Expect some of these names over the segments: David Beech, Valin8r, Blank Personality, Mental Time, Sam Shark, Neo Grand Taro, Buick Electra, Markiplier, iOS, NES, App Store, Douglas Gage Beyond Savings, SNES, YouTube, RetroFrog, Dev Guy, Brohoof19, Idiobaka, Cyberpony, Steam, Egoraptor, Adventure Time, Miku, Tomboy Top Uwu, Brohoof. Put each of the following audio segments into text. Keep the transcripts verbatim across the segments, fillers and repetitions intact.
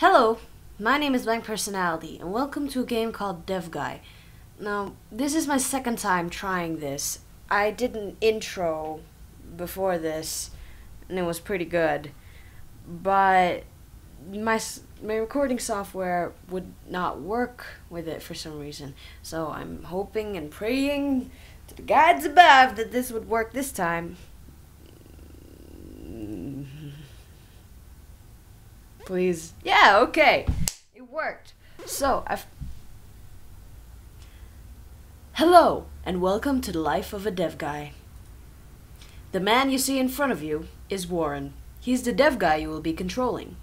Hello, my name is Blank Personality and welcome to a game called Dev Guy. Now, this is my second time trying this. I did an intro before this and it was pretty good, but my my recording software would not work with it for some reason. So I'm hoping and praying to the gods above that this would work this time. Please. Yeah, okay. It worked. So, I've... Hello, and welcome to the life of a dev guy. The man you see in front of you is Warren. He's the dev guy you will be controlling.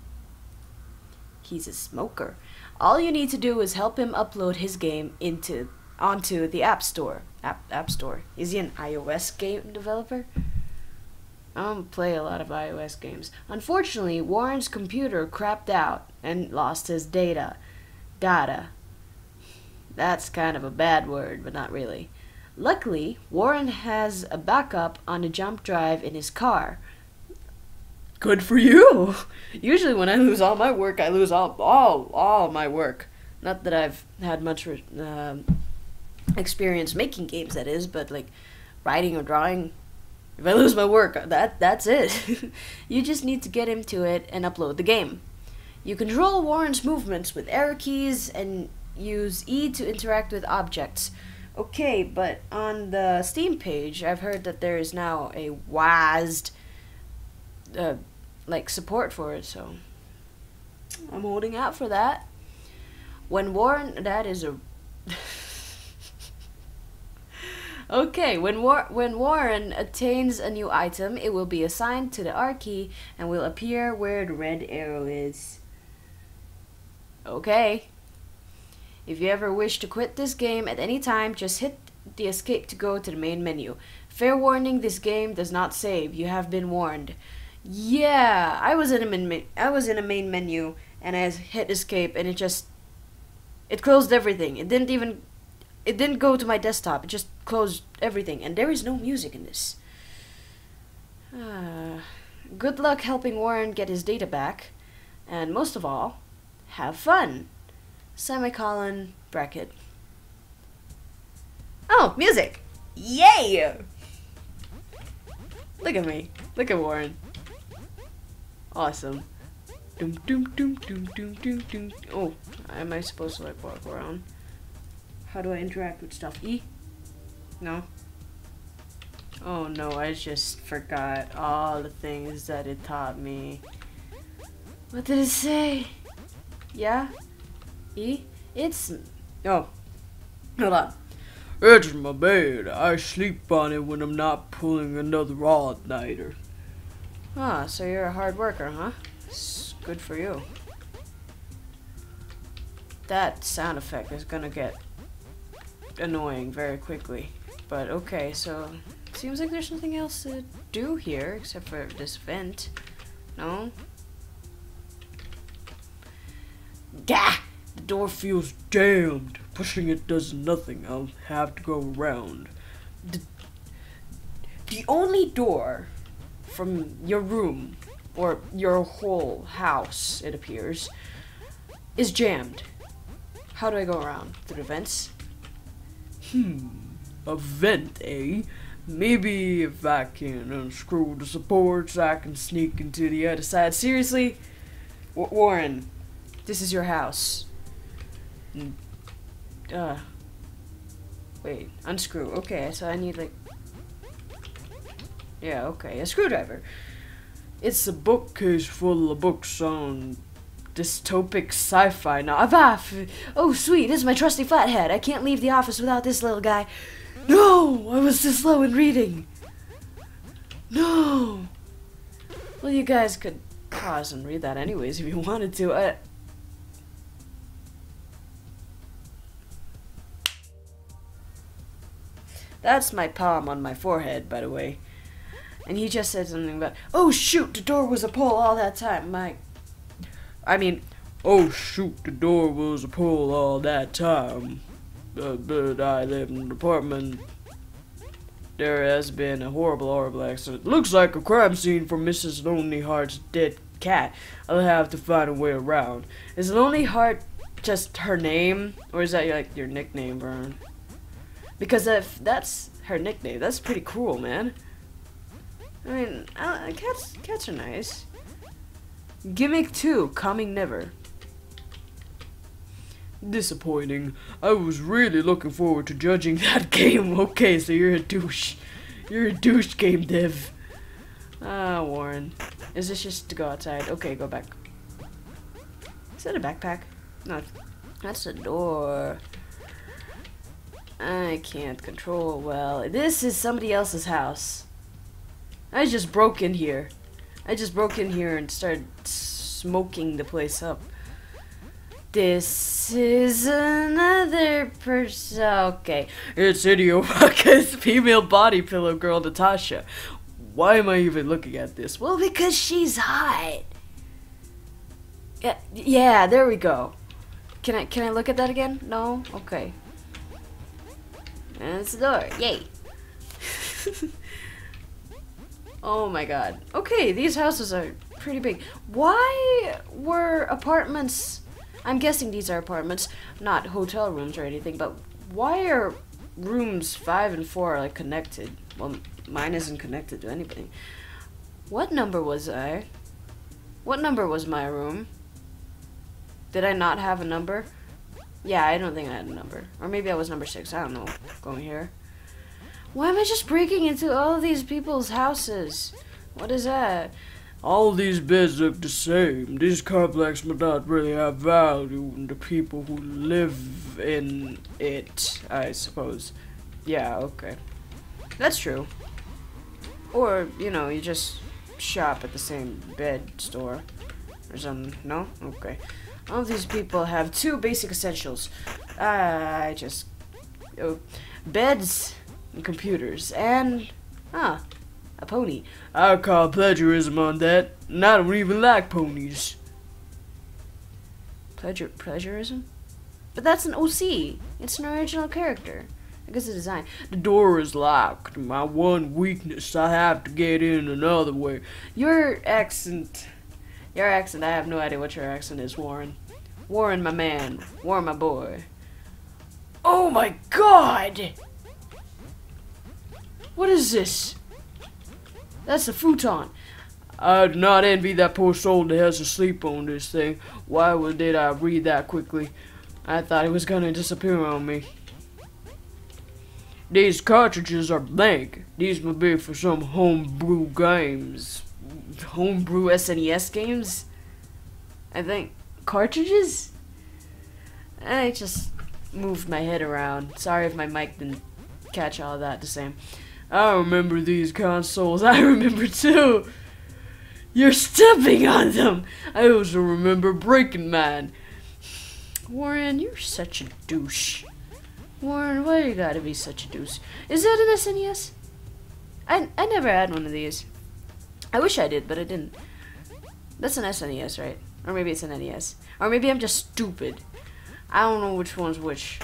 He's a smoker. All you need to do is help him upload his game into onto the App Store. App, App Store. Is he an iOS game developer? I don't play a lot of iOS games. Unfortunately, Warren's computer crapped out and lost his data. Data. That's kind of a bad word, but not really. Luckily, Warren has a backup on a jump drive in his car. Good for you! Usually when I lose all my work, I lose all, all, all my work. Not that I've had much uh, experience making games, that is, but like writing or drawing. If I lose my work, that that's it. You just need to get him to it and upload the game. You control Warren's movements with arrow keys and use E to interact with objects. Okay, but on the Steam page, I've heard that there is now a WASD, uh, like, support for it, so I'm holding out for that. When Warren... That is a... Okay, when, War when Warren attains a new item, it will be assigned to the R key and will appear where the red arrow is. Okay. If you ever wish to quit this game at any time, just hit the escape to go to the main menu. Fair warning, this game does not save. You have been warned. Yeah, I was in a main I was in a main menu and I hit escape and it just... It closed everything. It didn't even... It didn't go to my desktop, it just closed everything, and there is no music in this. Uh, good luck helping Warren get his data back, and most of all, have fun! Semicolon, bracket. Oh, music! Yay! Look at me. Look at Warren. Awesome. Doom, doom, doom, doom, doom, doom, doom. Oh, am I supposed to like walk around? How do I interact with stuff? E? No? Oh no, I just forgot all the things that it taught me. What did it say? Yeah? E? It's... Oh. Hold on. It's my bed. I sleep on it when I'm not pulling another all-nighter. Ah, so you're a hard worker, huh? It's good for you. That sound effect is gonna get... annoying very quickly, but okay, so it seems like there's nothing else to do here except for this vent. No? Gah! The door feels jammed. Pushing it does nothing. I'll have to go around. The, the only door from your room, or your whole house, it appears, is jammed. How do I go around? Through the vents? Hmm, a vent, eh? Maybe if I can unscrew the supports, I can sneak into the other side. Seriously? W Warren, this is your house. Uh, wait, unscrew. Okay, so I need, like... Yeah, okay, a screwdriver. It's a bookcase full of books on... dystopic sci-fi now. Oh sweet, this is my trusty flathead. I can't leave the office without this little guy. No, I was this slow in reading. No. Well, you guys could pause and read that anyways if you wanted to. I... That's my palm on my forehead, by the way. And he just said something about, oh shoot, the door was a pull all that time. My... I mean, oh shoot, the door was a pull all that time, uh, but I live in an apartment. There has been a horrible, horrible accident. Looks like a crime scene for Missus Lonely Heart's dead cat. I'll have to find a way around. Is Lonely Heart just her name, or is that like your nickname, Vern? Because if that's her nickname, that's pretty cool, man. I mean, I, I, cats cats are nice. Gimmick two, coming never. Disappointing. I was really looking forward to judging that game. Okay, so you're a douche. You're a douche, game dev. Ah, Warren. Is this just to go outside? Okay, go back. Is that a backpack? No, that's a door. I can't control well. This is somebody else's house. I just broke in here. I just broke in here and started smoking the place up. This is another person. Okay. It's Idiobaka's female body pillow girl, Natasha. Why am I even looking at this? Well, because she's hot. Yeah, yeah, there we go. Can I can I look at that again? No? Okay. And it's the door. Yay. Oh my god. Okay, these houses are pretty big. Why were apartments... I'm guessing these are apartments, not hotel rooms or anything, but why are rooms five and four like connected? Well, mine isn't connected to anything. What number was I? What number was my room? Did I not have a number? Yeah, I don't think I had a number. Or maybe I was number six, I don't know. Going here. Why am I just breaking into all of these people's houses? What is that? All these beds look the same. This complex would not really have value in the people who live in it, I suppose. Yeah, okay. That's true. Or, you know, you just shop at the same bed store or something. No? Okay. All of these people have two basic essentials. I just... Oh, beds and computers and... Huh. A pony. I'll call plagiarism on that, and I don't even like ponies. Pleasure, plagiarism? But that's an O C. It's an original character. I guess the design. The door is locked. My one weakness. I have to get in another way. Your accent. Your accent. I have no idea what your accent is, Warren. Warren, my man. Warren, my boy. Oh my god! What is this? That's a futon. I do not envy that poor soul that has to sleep on this thing. Why did I read that quickly? I thought it was gonna disappear on me. These cartridges are blank. These will be for some homebrew games. Homebrew S N E S games? I think. Cartridges? I just moved my head around. Sorry if my mic didn't catch all that the same. I remember these consoles. I remember too. You're stepping on them. I also remember breaking mine. Warren, you're such a douche. Warren, why you gotta be such a douche? Is that an S N E S? I I never had one of these. I wish I did, but I didn't. That's an S N E S, right? Or maybe it's an N E S. Or maybe I'm just stupid. I don't know which one's which.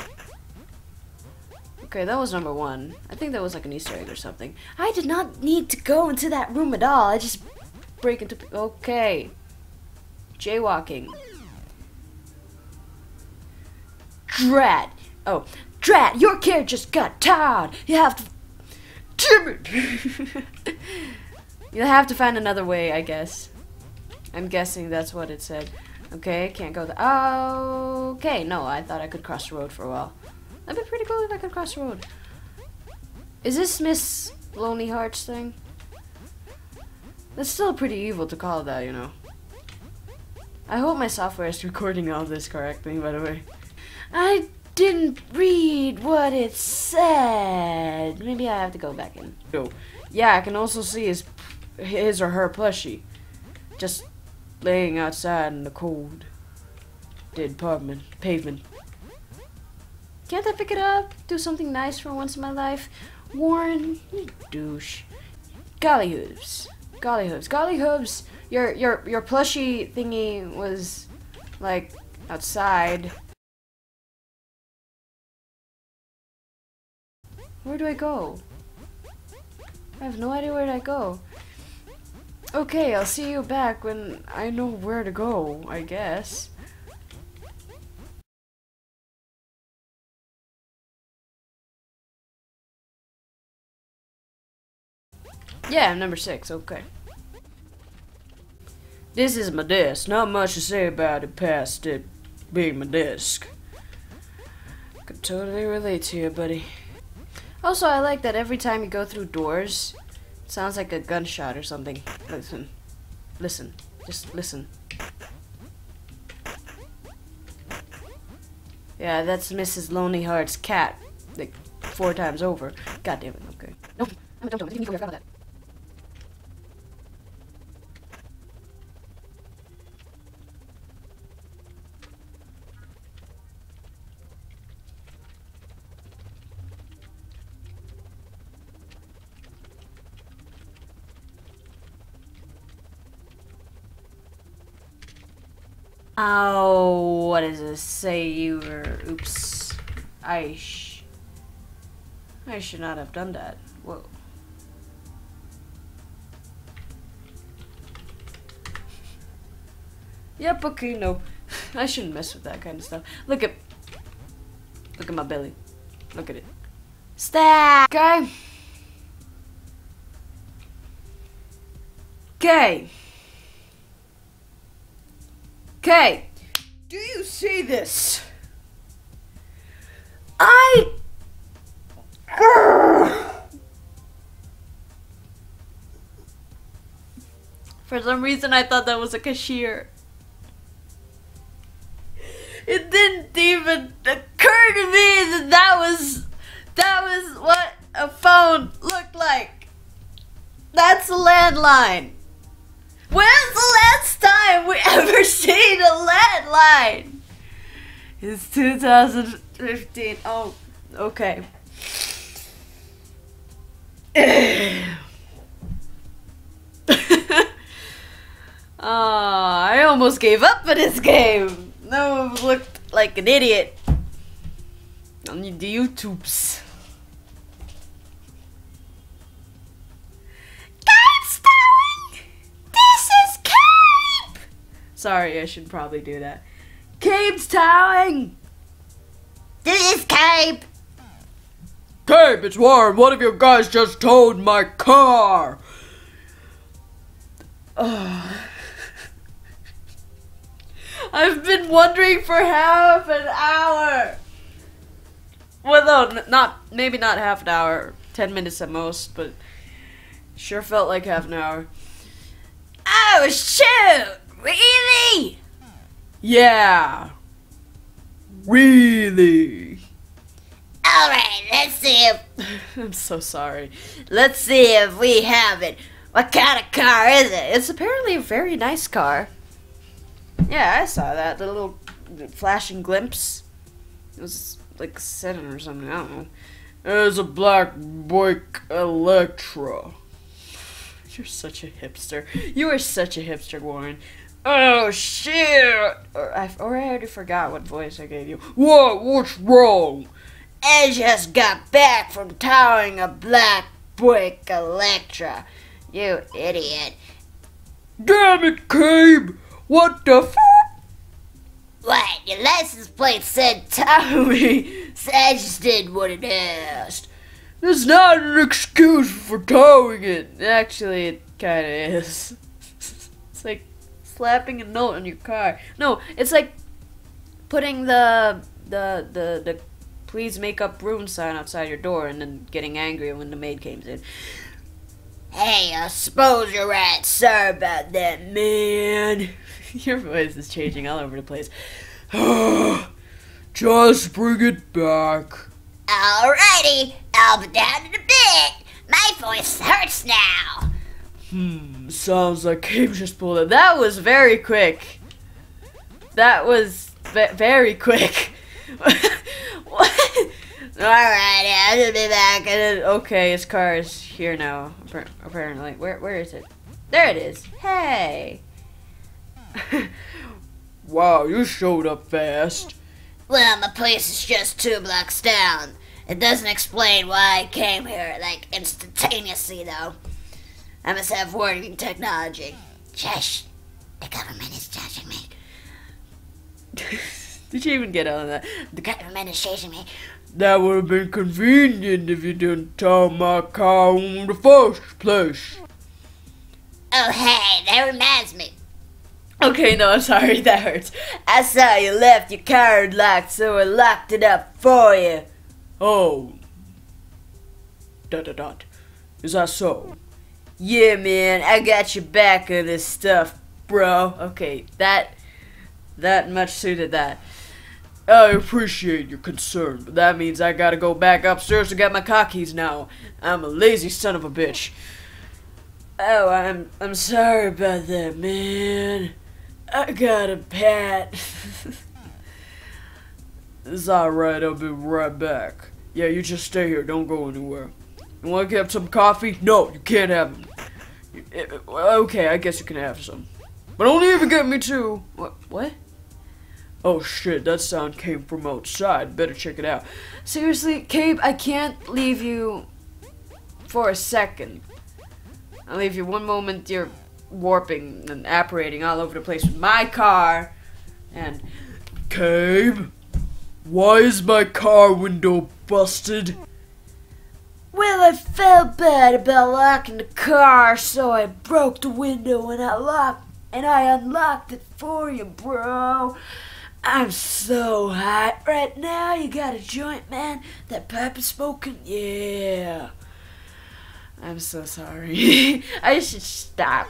Okay, that was number one. I think that was like an Easter egg or something. I did not need to go into that room at all. I just break into... Okay. Jaywalking. Drat. Oh. Drat, your care just got tired. You have to... Damn it. You'll have to find another way, I guess. I'm guessing that's what it said. Okay, can't go... The okay, no, I thought I could cross the road for a while. That'd be pretty cool if I could cross the road. Is this Miss Lonely Hearts thing? That's still pretty evil to call that, you know. I hope my software is recording all this correctly, by the way. I didn't read what it said. Maybe I have to go back in. Yeah, I can also see his, his or her plushie. Just laying outside in the cold. Dead pavement. Pavement. Can't I pick it up? Do something nice for once in my life? Warren, you douche. Golly hooves. Golly hooves. Golly hooves. Your your your plushie thingy was like outside. Where do I go? I have no idea where I go. Okay, I'll see you back when I know where to go, I guess. Yeah, number six, okay. This is my disc. Not much to say about it past it being my disc. I could totally relate to you, buddy. Also, I like that every time you go through doors, it sounds like a gunshot or something. Listen. Listen. Just listen. Yeah, that's Missus Lonely Heart's cat. Like, four times over. God damn it, okay. Nope. Don't, don't, don't. I didn't even forget about that. Oh, what does this say? You were. Oops. I. Sh I should not have done that. Whoa. Yep. Okay. No, I shouldn't mess with that kind of stuff. Look at. Look at my belly. Look at it. Stack. Okay. Okay. Okay, do you see this? I... For some reason I thought that was a cashier. It didn't even occur to me that that was... That was what a phone looked like. That's a landline. When's the last time we ever seen a landline? It's two thousand fifteen. Oh, okay. uh, I almost gave up for this game. No, I looked like an idiot on the YouTubes. Sorry, I should probably do that. Gabe's towing! This is Gabe! Gabe, it's Warren. One of you guys just towed my car! Oh. I've been wondering for half an hour! Well, no, not, maybe not half an hour. Ten minutes at most, but... Sure felt like half an hour. Oh, shoot! Really? Yeah. Really. Alright, let's see if... I'm so sorry. Let's see if we have it. What kind of car is it? It's apparently a very nice car. Yeah, I saw that. The little flashing glimpse. It was like sedan or something. I don't know. It's a black Buick Electra. You're such a hipster. You are such a hipster, Warren. Oh, shit! Or I, or I already forgot what voice I gave you. What? What's wrong? I just got back from towing a black Buick Electra. You idiot. Damn it, Gabe! What the f? What? Your license plate said tow me, so I just did what it asked. That's not an excuse for towing it. Actually, it kind of is. It's like slapping a note on your car. No, it's like putting the the the the please make up room sign outside your door, and then getting angry when the maid comes in. Hey, I suppose you're right. Sorry about that, man. Your voice is changing all over the place. Just bring it back. Alrighty, I'll be down in a bit. My voice hurts now. Hmm, sounds like Gabe just pulled it. That was very quick. That was ve very quick. What? Alrighty, I'll be back. And then, okay, his car is here now, apparently. Where, where is it? There it is. Hey. Wow, you showed up fast. Well, my place is just two blocks down. It doesn't explain why I came here, like, instantaneously, though. I must have warning technology. Shush! The government is judging me. Did you even get on that? The government is chasing me. That would have been convenient if you didn't tell my cow in the first place. Oh hey, that reminds me. Okay, no, I'm sorry, that hurts. I saw you left your car unlocked, so I locked it up for you. Oh. Dot dot dot. Is that so? Yeah, man, I got your back on this stuff, bro. Okay, that that much suited that. I appreciate your concern, but that means I gotta go back upstairs to get my car keys now. I'm a lazy son of a bitch. Oh, I'm I'm sorry about that, man. I got a pat. It's alright, I'll be right back. Yeah, you just stay here, don't go anywhere. You wanna get some coffee? No, you can't have it. Okay, I guess you can have some. But don't even get me two. What? What? Oh shit, that sound came from outside. Better check it out. Seriously, Gabe, I can't leave you for a second. I'll leave you one moment, you're warping and apparating all over the place with my car. And... Gabe? Why is my car window busted? Well, I felt bad about locking the car, so I broke the window and I locked and I unlocked it for you, bro. I'm so hot right now. You got a joint, man? That pipe is smoking? Yeah. I'm so sorry. I should stop.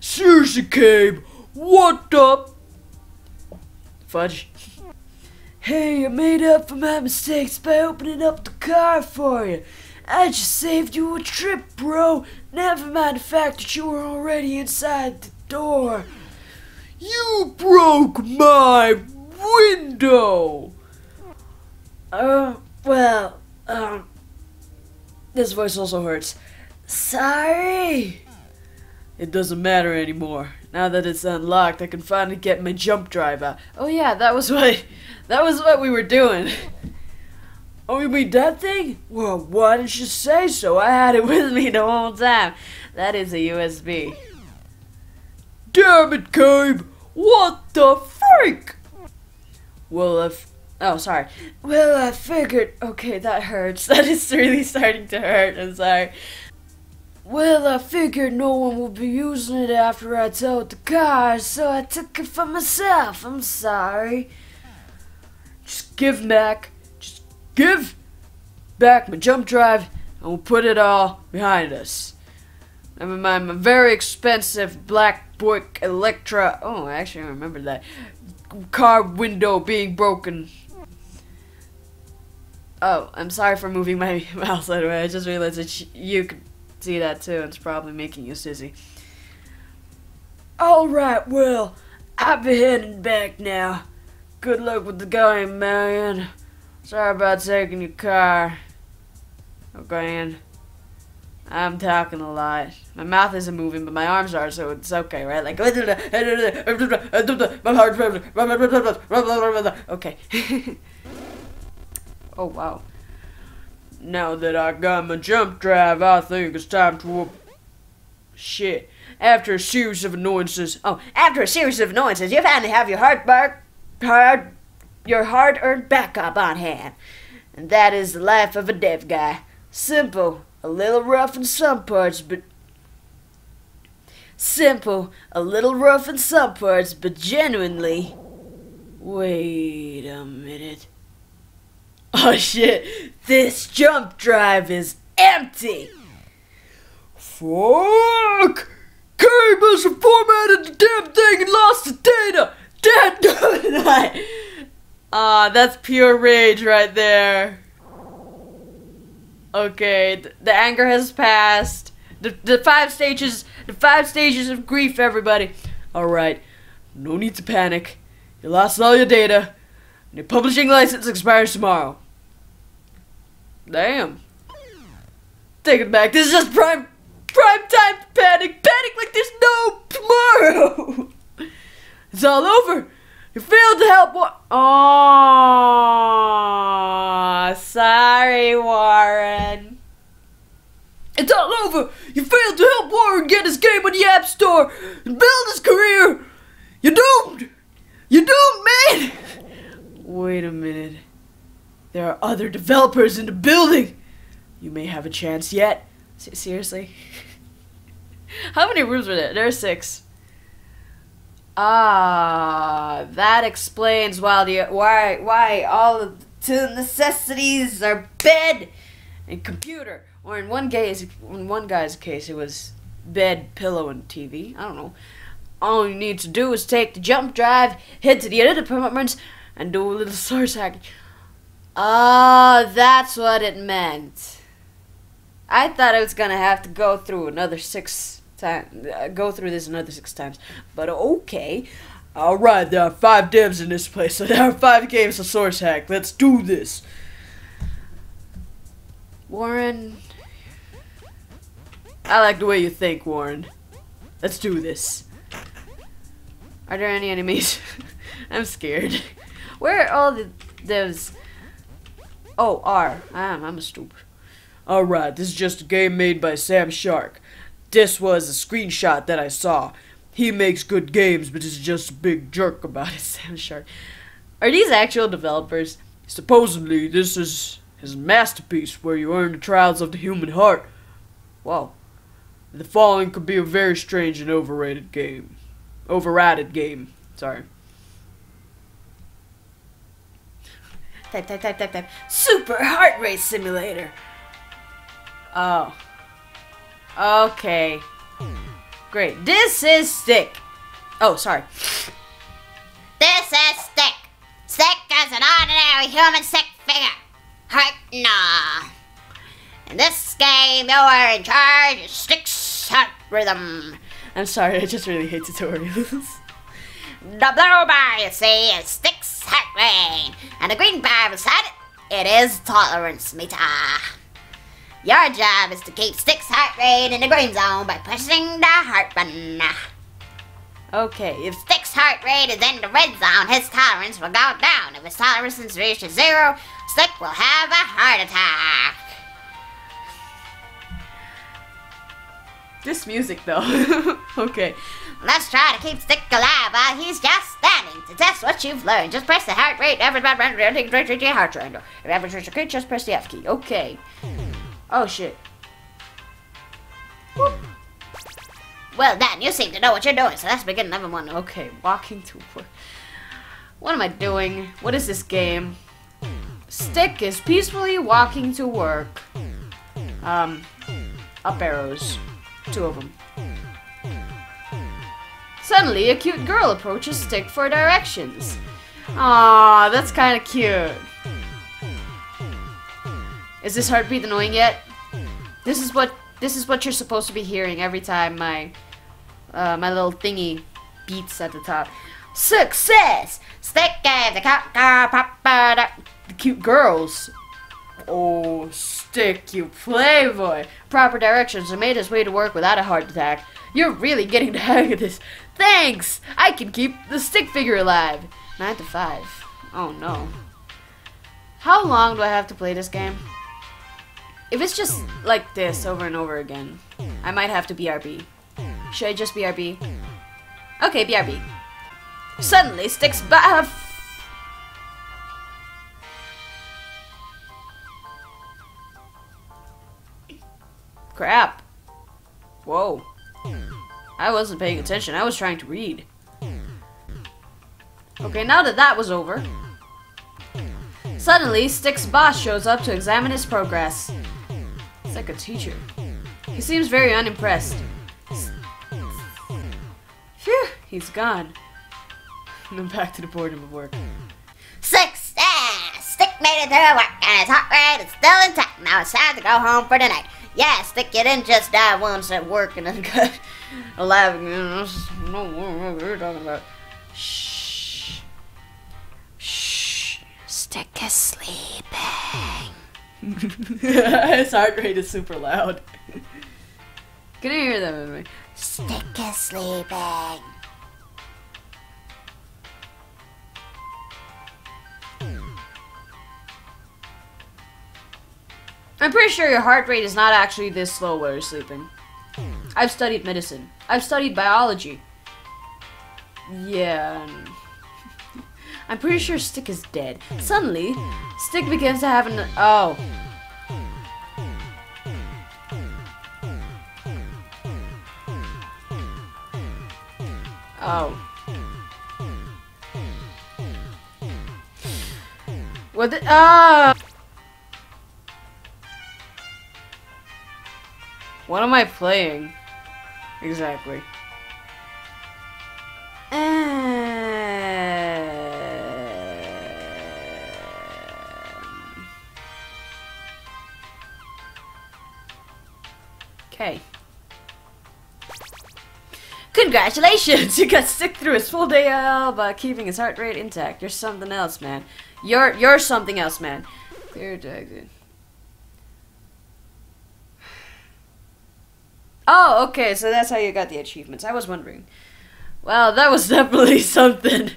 Seriously, Gabe. What up? Fudge. Hey, I made up for my mistakes by opening up the car for you. I just saved you a trip, bro. Never mind the fact that you were already inside the door. You broke my window. Uh, well, um, this voice also hurts. Sorry. It doesn't matter anymore. Now that it's unlocked, I can finally get my jump drive out. Oh yeah, that was what, that was what we were doing. Oh, you mean that thing? Well, why didn't you say so? I had it with me the whole time. That is a U S B. Damn it, Gabe! What the freak? Well, if... Oh, sorry. Well, I figured... Okay, that hurts. That is really starting to hurt. I'm sorry. Well, I figured no one would be using it after I towed the car, so I took it for myself. I'm sorry. Just give Mac. Just give back my jump drive, and we'll put it all behind us. Never mind my very expensive black Buick Electra. Oh, I actually remember that. Car window being broken. Oh, I'm sorry for moving my mouse that way. I just realized that you could see that too. It's probably making you sissy. Alright, well, I'll be heading back now. Good luck with the game, man. Sorry about taking your car. Okay, I'm talking a lot. My mouth isn't moving, but my arms are, so it's okay, right? Like, okay. Oh, wow. Now that I got my jump drive, I think it's time to... Shit. After a series of annoyances... Oh, after a series of annoyances, you finally have your hard bar... hard... your hard-earned backup on hand. And that is the life of a dev guy. Simple. A little rough in some parts, but... Simple. A little rough in some parts, but genuinely... Wait a minute... Oh shit, this jump drive is empty! Fuck! Gabe has formatted the damn thing and lost the data! Dad, no, not! Aw, that's pure rage right there. Okay, th the anger has passed. The, the five stages, the five stages of grief, everybody. Alright, no need to panic. You lost all your data. And your publishing license expires tomorrow. Damn. Take it back. This is just prime prime time panic. Panic like there's no tomorrow. It's all over. You failed to help Warren. Oh, sorry, Warren. It's all over. You failed to help Warren get his game on the App Store and build his career. You're doomed. You're doomed, man. Wait a minute. There are other developers in the building. You may have a chance yet. S seriously? How many rooms were there? There are six. Ah, that explains why the why why all of the two necessities are bed and computer. Or in one case, in one guy's case, it was bed, pillow, and T V. I don't know. All you need to do is take the jump drive, head to the other departments, and do a little source hacking. Ah, uh, that's what it meant. I thought I was gonna have to go through another six times, uh, go through this another six times, but okay. All right, there are five devs in this place, so there are five games to source hack. Let's do this. Warren, I like the way you think, Warren. Let's do this. Are there any enemies? I'm scared. Where are all the devs? Oh, R. I'm, I'm a stoop. Alright, this is just a game made by Sam Shark. This was a screenshot that I saw. He makes good games, but is just a big jerk about it, Sam Shark. Are these actual developers? Supposedly, this is his masterpiece where you earn the trials of the human heart. Wow. The following could be a very strange and overrated game. Overrated game. Sorry. Type, type, type, type, type. Super Heart Rate Simulator. Oh. Okay. Great. This is Stick. Oh, sorry. This is Stick. Stick is an ordinary human stick figure. Heart, no. In this game, you are in charge of Stick's heart rhythm. I'm sorry, I just really hate tutorials. The blue bar, you see, is Stick's heart rate. And the green bar beside it, it is tolerance meter. Your job is to keep Stick's heart rate in the green zone by pushing the heart button. Okay, if Stick's heart rate is in the red zone, his tolerance will go down. If his tolerance reaches zero, Stick will have a heart attack. This music, though. Okay. Let's try to keep Stick alive while he's just standing. To test what you've learned, just press the heart rate. Everybody, heart rate. If average is great, just press the F key. Okay. Oh, shit. Whoop. Well, Dan, you seem to know what you're doing, so let's begin level one. Okay, walking to work. What am I doing? What is this game? Stick is peacefully walking to work. Um, up arrows. Two of them. Suddenly, a cute girl approaches Stick for directions. Aww, that's kind of cute. Is this heartbeat annoying yet? This is what this is what you're supposed to be hearing every time my uh, my little thingy beats at the top. Success! Stick gave the cop car pop. Cute girls. Oh, Stick, you playboy. Proper directions and made his way to work without a heart attack. You're really getting the hang of this. Thanks! I can keep the stick figure alive. Nine to five. Oh, no. How long do I have to play this game? If it's just like this over and over again, I might have to B R B. Should I just B R B? Okay, B R B. Suddenly, Stick's buff. Crap. Whoa. I wasn't paying attention. I was trying to read. Okay, now that that was over. Suddenly, Stick's boss shows up to examine his progress. It's like a teacher. He seems very unimpressed. Phew, he's gone. And I'm back to the boredom of work. Success! Stick made it through work and his heart rate is still intact. Now it's time to go home for the night. Yeah, Stick, you didn't just die once at work and then got alive again. No, what are you talking about? Shh. Shh. Stick is sleeping. His heart rate is super loud. Can I hear that anyway? Stick is sleeping. I'm pretty sure your heart rate is not actually this slow while you're sleeping. I've studied medicine. I've studied biology. Yeah. I'm pretty sure Stick is dead. Suddenly, Stick begins to have an... Oh. Oh. What the... Ah! What am I playing? Exactly. Uh... Okay. Congratulations! You got sick through his full day out by keeping his heart rate intact. You're something else, man. You're you're something else, man. Clear dragon. Oh, okay, so that's how you got the achievements. I was wondering. Wow, that was definitely something.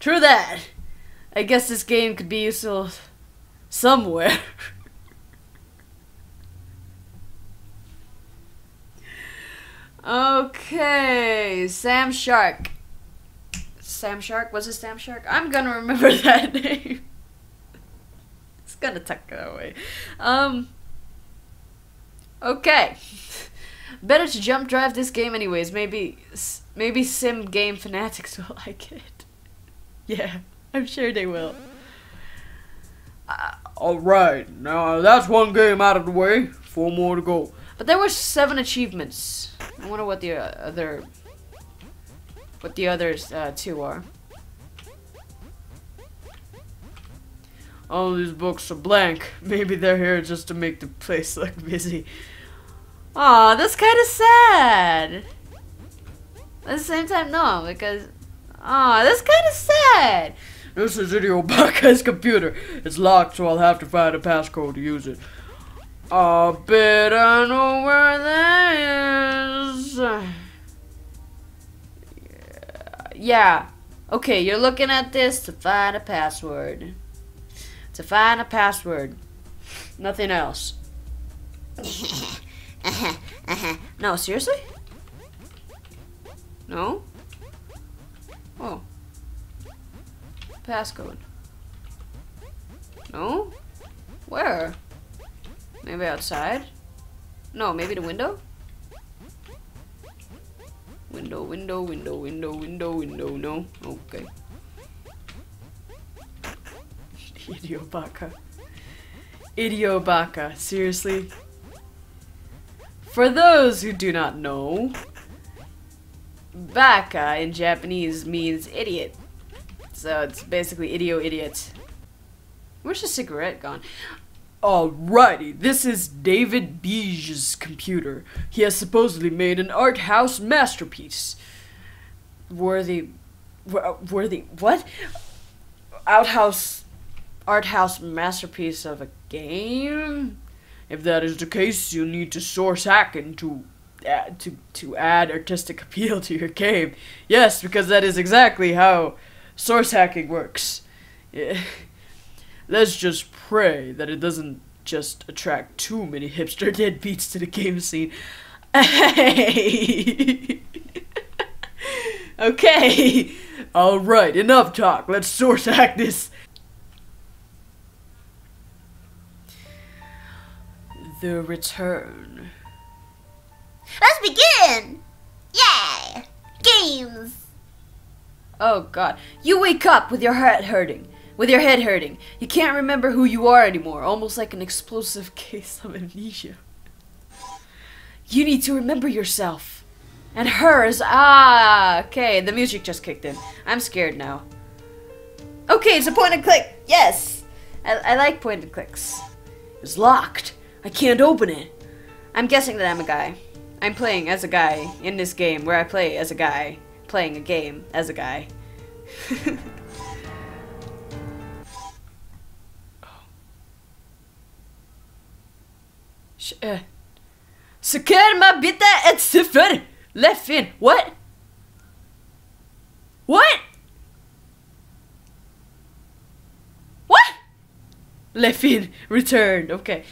True that. I guess this game could be useful somewhere. Okay, Sam Shark. Sam Shark? Was it Sam Shark? I'm gonna remember that name. It's gonna tuck it away. Um. Okay. Better to jump drive this game anyways. Maybe maybe sim game fanatics will like it. Yeah, I'm sure they will. Uh, Alright, now that's one game out of the way. Four more to go. But there were seven achievements. I wonder what the uh, other... what the others uh, two are. All these books are blank. Maybe they're here just to make the place look busy. Aw, that's kind of sad. At the same time, no, because... Aw, that's kind of sad. This is Idiobaka's computer. It's locked, so I'll have to find a passcode to use it. I bet I know where that is. Yeah. Okay, you're looking at this to find a password. To find a password. Nothing else. Uh-huh, uh-huh. No, seriously? No? Oh. Passcode. No? Where? Maybe outside? No, maybe the window? Window, window, window, window, window, window, no. Okay. Idiobaka. Idiobaka, seriously? For those who do not know, Baka in Japanese means idiot. So it's basically idio idiot. Where's the cigarette gone? Alrighty, this is David Beech's computer. He has supposedly made an art house masterpiece. Worthy, worthy, what? Outhouse, art house masterpiece of a game? If that is the case, you need to source hacking to, uh, to, to add artistic appeal to your game. Yes, because that is exactly how source hacking works. Yeah. Let's just pray that it doesn't just attract too many hipster deadbeats to the game scene. Hey. Okay. All right, enough talk. Let's source hack this. The return. Let's begin! Yay! Games! Oh god. You wake up with your head hurting. With your head hurting. You can't remember who you are anymore. Almost like an explosive case of amnesia. You need to remember yourself. And hers. Ah, okay. The music just kicked in. I'm scared now. Okay, it's a point and click. Yes! I, I like point and clicks. It's locked. I can't open it. I'm guessing that I'm a guy. I'm playing as a guy in this game where I play as a guy. Playing a game as a guy. Oh. Secure my beta at Siffer! Left fin. What? What? What? Left fin. Returned. Okay.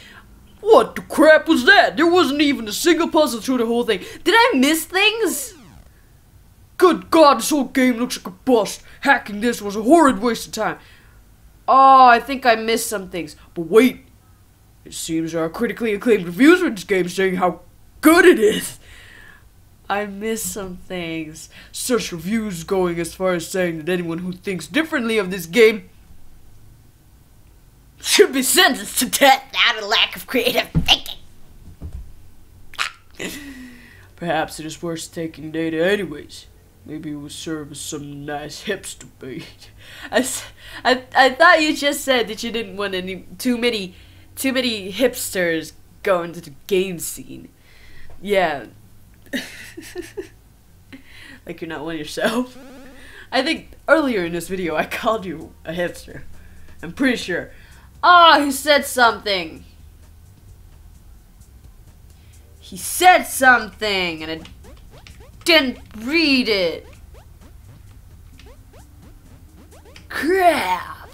What the crap was that? There wasn't even a single puzzle through the whole thing. Did I miss things? Good God, this whole game looks like a bust. Hacking this was a horrid waste of time. Oh, I think I missed some things. But wait, it seems there are critically acclaimed reviews for this game saying how good it is. I missed some things. Such reviews going as far as saying that anyone who thinks differently of this game should be sentenced to death out of lack of creative thinking. Perhaps it is worth taking data anyways. Maybe it will serve as some nice hipster bait. I, I, I thought you just said that you didn't want any too many too many hipsters going to the game scene. Yeah. Like you're not one yourself. I think earlier in this video I called you a hipster. I'm pretty sure. Ah, oh, he said something. He said something and it didn't read it. Crap.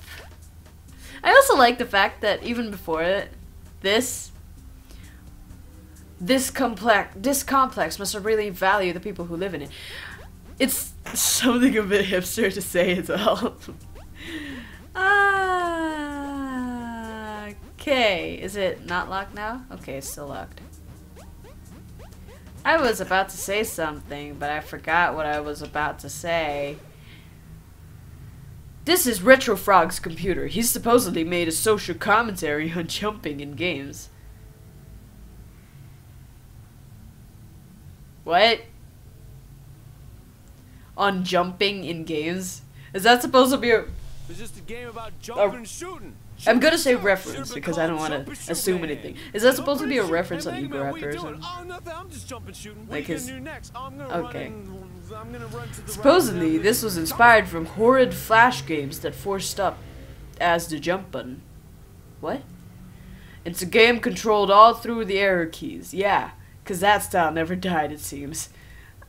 I also like the fact that even before it, this this complex this complex must really value the people who live in it. It's something a bit hipster to say as well. Ah. Okay, is it not locked now? Okay, it's still locked. I was about to say something, but I forgot what I was about to say. This is RetroFrog's computer. He's supposedly made a social commentary on jumping in games. What? On jumping in games? Is that supposed to be a... It's just a game about jumping uh, and shooting. I'm gonna say reference because I don't want to assume anything. Is that supposed to be a reference on Egoraptor or something? Like his... Okay. Supposedly, this was inspired from horrid flash games that forced up as the jump button. What? It's a game controlled all through the arrow keys. Yeah, because that style never died, it seems.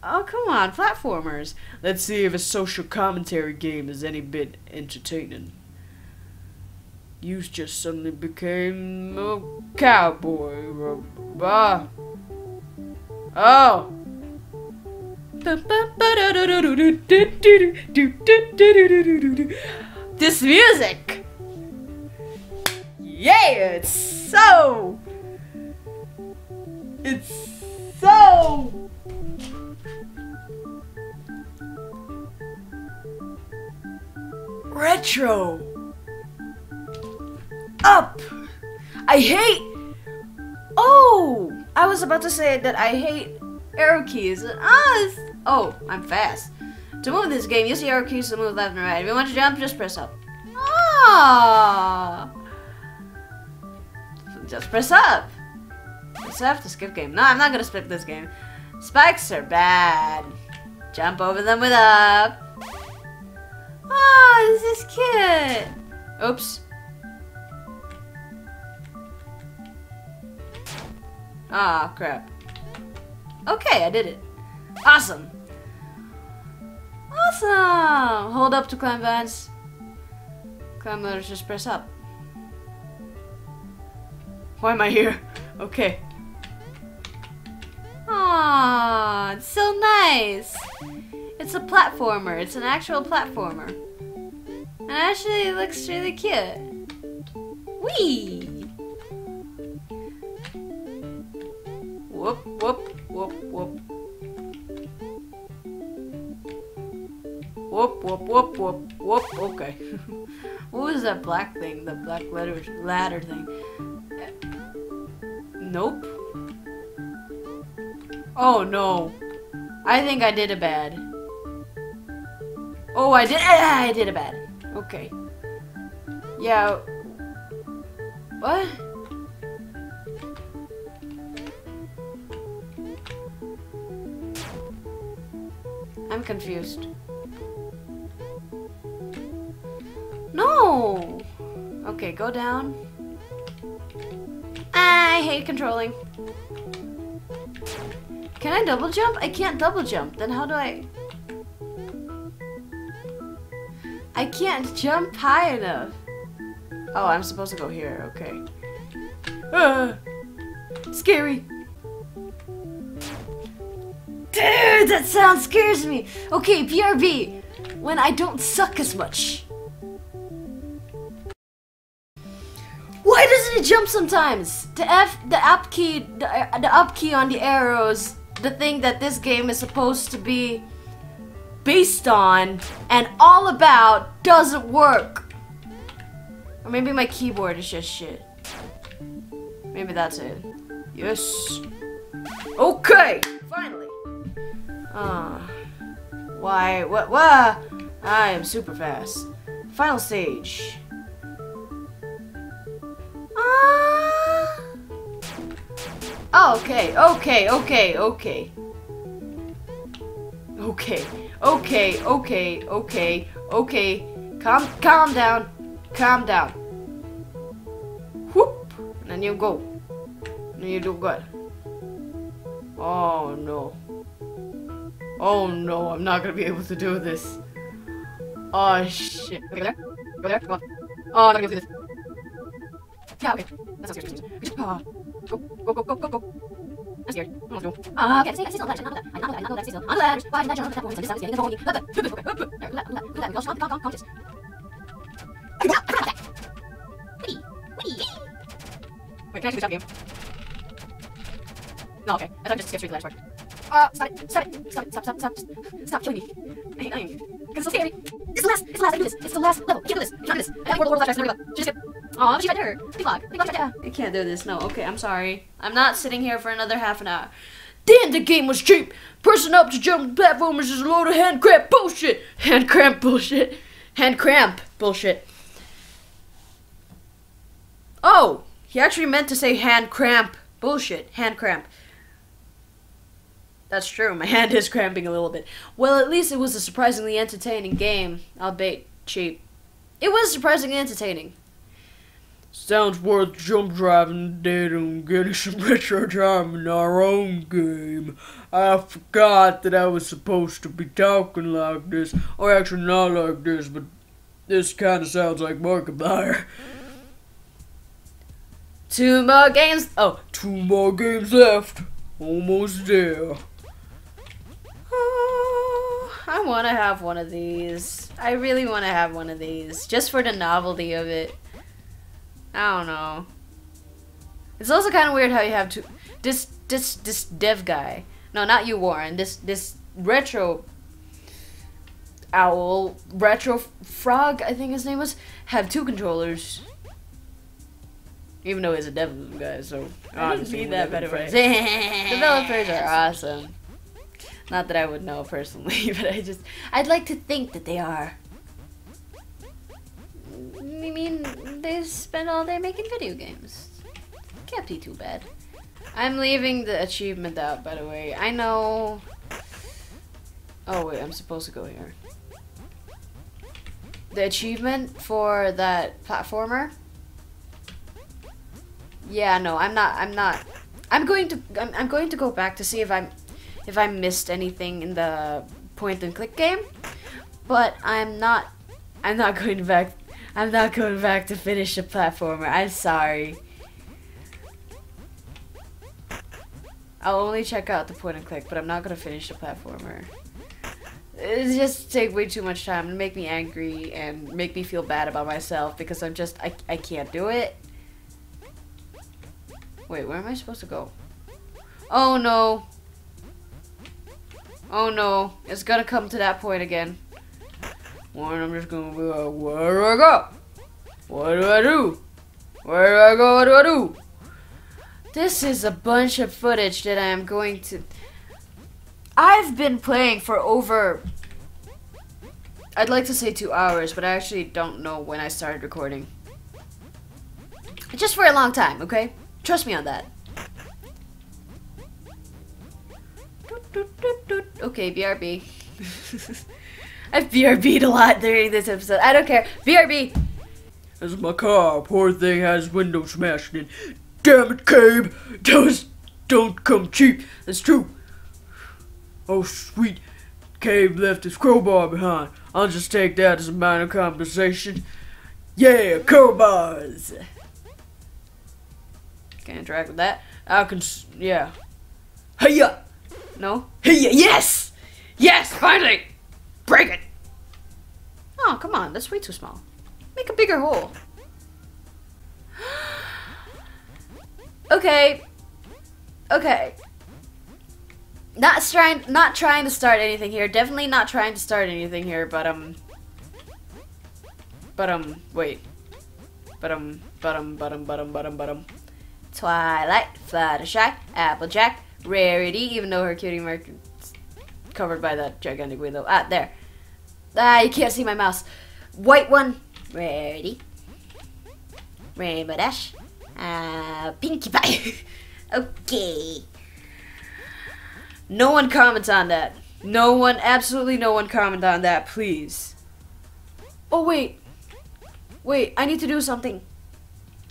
Oh, come on, platformers. Let's see if a social commentary game is any bit entertaining. You just suddenly became a cowboy robot. Oh! This music! Yeah, it's so... It's so... retro. Up. I hate... Oh, I was about to say that I hate arrow keys. Ah, oh, I'm fast. To move this game, use the arrow keys to move left and right. If you want to jump, just press up. Ah. Just press up. Press up to skip game. No, I'm not gonna skip this game. Spikes are bad. Jump over them with up. Oh, this is cute. Oops. Ah, crap. Okay, I did it. Awesome. Awesome. Hold up to climb vines. Climb ladders, just press up. Why am I here? Okay. Aww, it's so nice. It's a platformer. It's an actual platformer. And actually, it looks really cute. Whee! Whoop, whoop, whoop, whoop. Whoop, whoop, whoop, whoop, whoop. Okay. What was that black thing? The black ladder, ladder thing. Nope. Oh, no. I think I did a bad. Oh, I did. Ah, I did a bad. Okay. Yeah. What? I'm confused. No. Okay, go down. I hate controlling. Can I double jump? I can't double jump. Then how do I... I can't jump high enough. Oh, I'm supposed to go here. Okay. Ah. Scary. Dude, that sound scares me. Okay, P R B. When I don't suck as much. Why doesn't it jump sometimes? The F, the up key, the, the up key on the arrows, the thing that this game is supposed to be based on and all about, doesn't work. Or maybe my keyboard is just shit. Maybe that's it. Yes. Okay. Finally. Ah. Uh, why? What? What? I am super fast. Final stage. Ah. Uh, okay. Okay. Okay. Okay. Okay. Okay. Okay. Okay. Okay. Calm. Calm down. Calm down. Whoop. And then you go. And then you do good. Oh no. Oh no, I'm not gonna be able to do this. Oh shit. Okay, go there. Go there. Come on. Oh, I'm not gonna do this. Yeah, okay. That's not scary. Oh. Go, go, go, go, go, go. I'm scared. I'm not scared. Ah, okay, I see still. I know that. I know that. I know that. I see still. I know that. Why did I jump at that point? I'm scared. I'm scared. I'm scared. I'm scared. I'm scared. I'm scared. Wait, can I do this game? No, okay. I thought I just skipped straight to the last part. Uh, stop it, stop it, stop it, stop, stop, stop, stop killing me. I hate dying. Cause it's so scary. It's the last, it's the last, I can do this. It's the last level. You can't do this. You can't do this. I got world, world, flashbacks, never go. Just skip. Aw, she right there. Big log, big log, right there. I can't do this, no, okay, I'm sorry. I'm not sitting here for another half an hour. Damn, the game was cheap. Person up to jump platformers is a load of hand cramp bullshit. Hand cramp bullshit. Hand cramp bullshit. Oh, he actually meant to say hand cramp bullshit. Hand cramp. That's true, my hand is cramping a little bit. Well, at least it was a surprisingly entertaining game, albeit cheap. It was surprisingly entertaining. Sounds worth jump driving, did and getting some retro time in our own game. I forgot that I was supposed to be talking like this, or actually not like this, but this kind of sounds like Markiplier. Two more games, oh, two more games left. Almost there. I want to have one of these. I really want to have one of these. Just for the novelty of it. I don't know. It's also kind of weird how you have two... This, this, this dev guy. No, not you, Warren. This, this retro... Owl. RetroFrog, I think his name was. Have two controllers. Even though he's a dev guy, so... I didn't need that better phrase. Developers are awesome. Not that I would know personally, but I just... I'd like to think that they are. I mean, they spend all day making video games. Can't be too bad. I'm leaving the achievement out, by the way. I know... Oh, wait, I'm supposed to go here. The achievement for that platformer... Yeah, no, I'm not, I'm not, I'm going to, I'm, I'm going to go back to see if I'm, if I missed anything in the point and click game, but I'm not, I'm not going back, I'm not going back to finish the platformer, I'm sorry. I'll only check out the point and click, but I'm not going to finish the platformer. It just take way too much time and make me angry and make me feel bad about myself because I'm just, I, I can't do it. Wait, where am I supposed to go? Oh no! Oh no, it's gonna come to that point again. Warren, I'm just gonna be like, where do I go? What do I do? Where do I go? What do I do? This is a bunch of footage that I am going to... I've been playing for over... I'd like to say two hours, but I actually don't know when I started recording. Just for a long time, okay? Trust me on that. Okay, B R B. I've B R B'd a lot during this episode. I don't care. B R B! That's my car. Poor thing has window smashed in. Damn it, Gabe! Those don't come cheap. That's true. Oh, sweet. Gabe left his crowbar behind. I'll just take that as a minor compensation. Yeah, crowbars! Can't interact with that. I can, yeah. Hey-ya! No? Hey-ya! Yes! Yes! Finally! Break it! Oh, come on. That's way too small. Make a bigger hole. Okay. Okay. Not trying, not trying to start anything here. Definitely not trying to start anything here, but, um... But, um, wait. But, um, but, um, but, um, but, um, but, um, but, um. Twilight, Fluttershy, Applejack, Rarity, even though her cutie mark is covered by that gigantic window. Ah, there. Ah, you can't see my mouse. White one, Rarity, Rainbow Dash, uh, Pinkie Pie. Okay. No one comments on that. No one, absolutely no one comment on that, please. Oh, wait. Wait, I need to do something.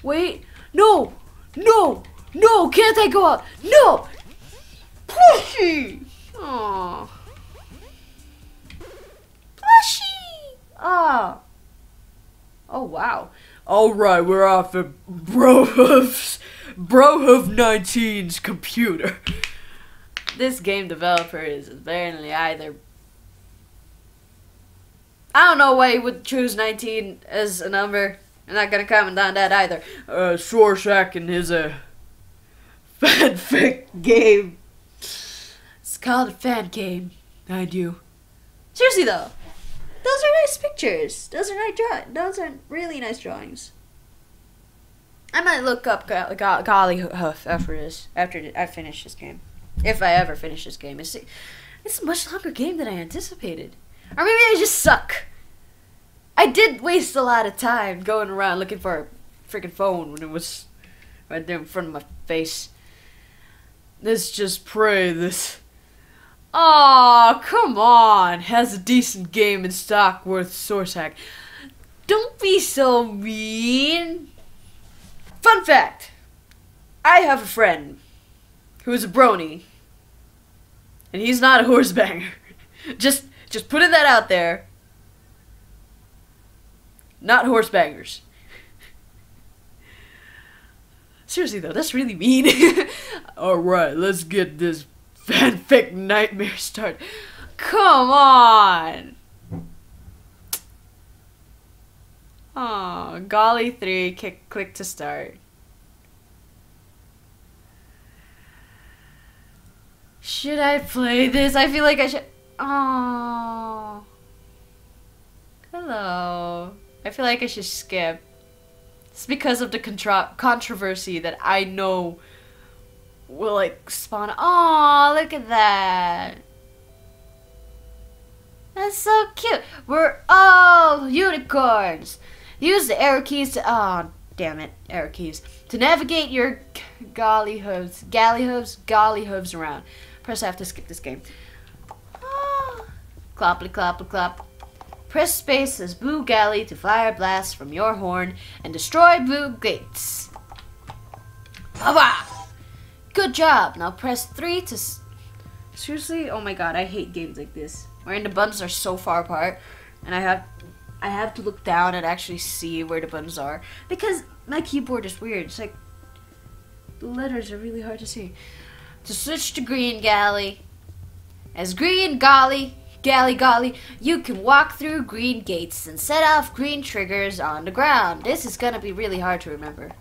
Wait. No! No! No! Can't I go out? No! Plushie! Aww. Plushie! Oh. Oh, wow. Alright, we're off at Brohoof's, Brohoof nineteen's computer. This game developer is apparently either... I don't know why he would choose nineteen as a number. I'm not gonna comment on that either. Uh, Rorschach and his, uh, fanfic game. It's called a fan game. I do. Seriously though, those are nice pictures. Those are nice drawings. Those are really nice drawings. I might look up Gollyhoof after this, after I finish this game. If I ever finish this game. It's, it's a much longer game than I anticipated. Or maybe I just suck. I did waste a lot of time going around looking for a freaking phone when it was right there in front of my face. Let's just pray this. Aw, oh, come on. Has a decent game in stock worth source hack. Don't be so mean. Fun fact. I have a friend who is a brony. And he's not a horsebanger. just, just putting that out there. Not horsebangers. Seriously though, that's really mean. Alright, let's get this fanfic nightmare started. Come on! Aw, oh, golly three, kick, click to start. Should I play this? I feel like I should. Aww. Hello. I feel like I should skip. It's because of the contro controversy that I know will like spawn. Aww, look at that. That's so cute. We're all unicorns. Use the arrow keys to, oh, damn it, arrow keys. To navigate your golly hooves, galley hooves, golly hooves around. Press F to skip this game. Oh. Cloppity cloppity clop. Press space as blue galley to fire blast from your horn and destroy blue gates. Baba! Good job! Now press three to... S Seriously? Oh my god, I hate games like this. Wherein the buttons are so far apart and I have I have to look down and actually see where the buttons are. Because my keyboard is weird. It's like... The letters are really hard to see. To switch to green galley. As green golly... Galley golly, you can walk through green gates and set off green triggers on the ground. This is gonna be really hard to remember.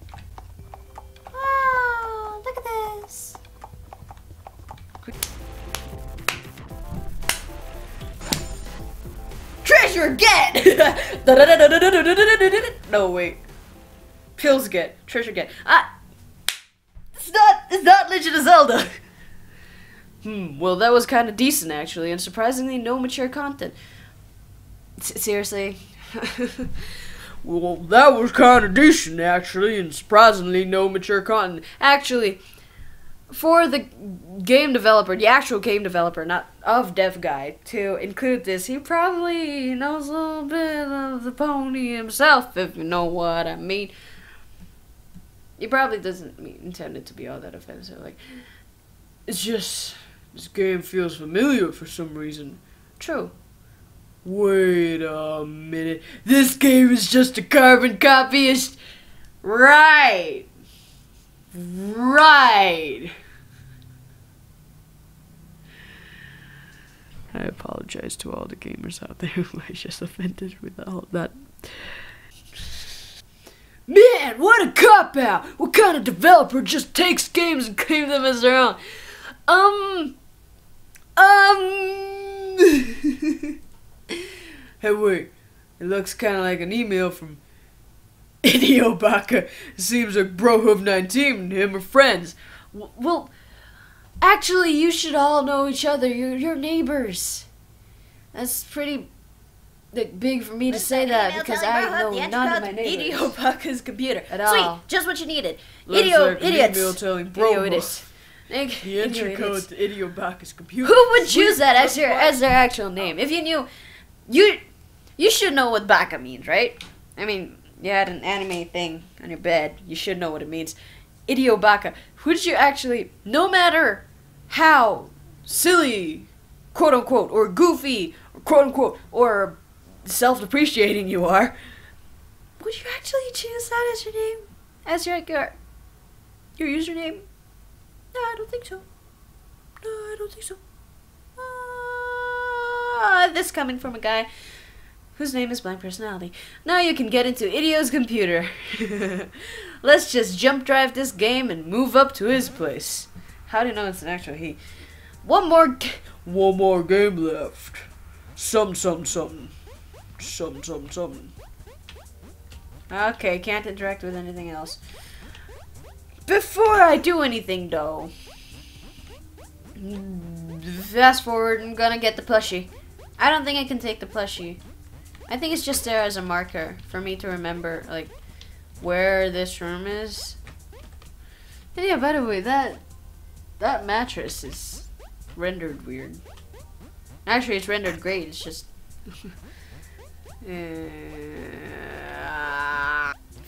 Wow, look at this. Treasure get! No, wait. Pills get. Treasure get. Ah! It's not, it's not Legend of Zelda! Hmm, well that was kind of decent actually, and surprisingly no mature content. S seriously? Well, that was kind of decent actually, and surprisingly no mature content. Actually, for the game developer, the actual game developer, not of Dev Guy, to include this, he probably knows a little bit of the pony himself, if you know what I mean. He probably doesn't mean, intend it to be all that offensive, like... It's just... This game feels familiar for some reason. True. Wait a minute. This game is just a carbon copy. Right. Right. I apologize to all the gamers out there who I just offended with all that. Man, what a cop-out! What kind of developer just takes games and claims them as their own? Um... Um... Hey, wait. It looks kind of like an email from Idiobaka. It seems like Brohoof nineteen and him are friends. W well... Actually, you should all know each other. You're, you're neighbors. That's pretty big for me to say that because I know none of my neighbors. Idiobaka's computer. At all. Sweet, just what you needed. Idio, idiots. Idio, telling Bro idiots. The entry code to Idiobaka's computer. Who would choose that as your as their actual name? If you knew, you you should know what Baka means, right? I mean, you had an anime thing on your bed. You should know what it means. Idiobaka. Who did you actually? No matter how silly, quote unquote, or goofy, quote unquote, or self-depreciating you are, would you actually choose that as your name? As your, your, your username? No, I don't think so. No, I don't think so. Uh, this coming from a guy whose name is Blank Personality. Now you can get into Idio's computer. Let's just jump drive this game and move up to his place. How do you know it's an actual he? One more g One more game left. Some, some, some. Some, some, some. Okay, can't interact with anything else. Before I do anything, though. Fast forward, I'm gonna get the plushie. I don't think I can take the plushie. I think it's just there as a marker for me to remember, like, where this room is. And yeah, by the way, that... That mattress is rendered weird. Actually, it's rendered great, it's just... uh,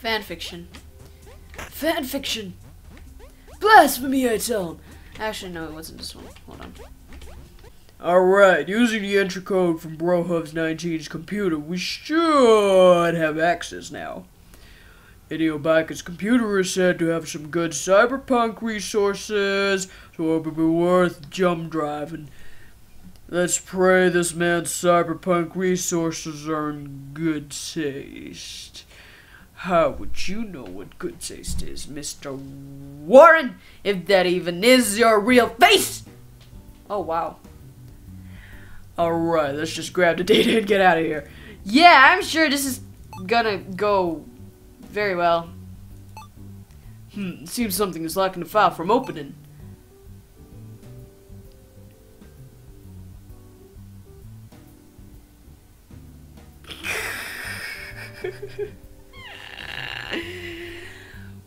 fanfiction. Fanfiction! Blasphemy, I tell him! Actually, no, it wasn't this one. Hold on. Alright, using the entry code from Brohoof nineteen's computer, we should have access now. Idiobaka's computer is said to have some good cyberpunk resources, so it would be worth jump driving. Let's pray this man's cyberpunk resources are in good taste. How would you know what good taste is, Mister Warren? If that even is your real face! Oh, wow. Alright, let's just grab the data and get out of here. Yeah, I'm sure this is gonna go... very well. Hmm, seems something is locking the file from opening.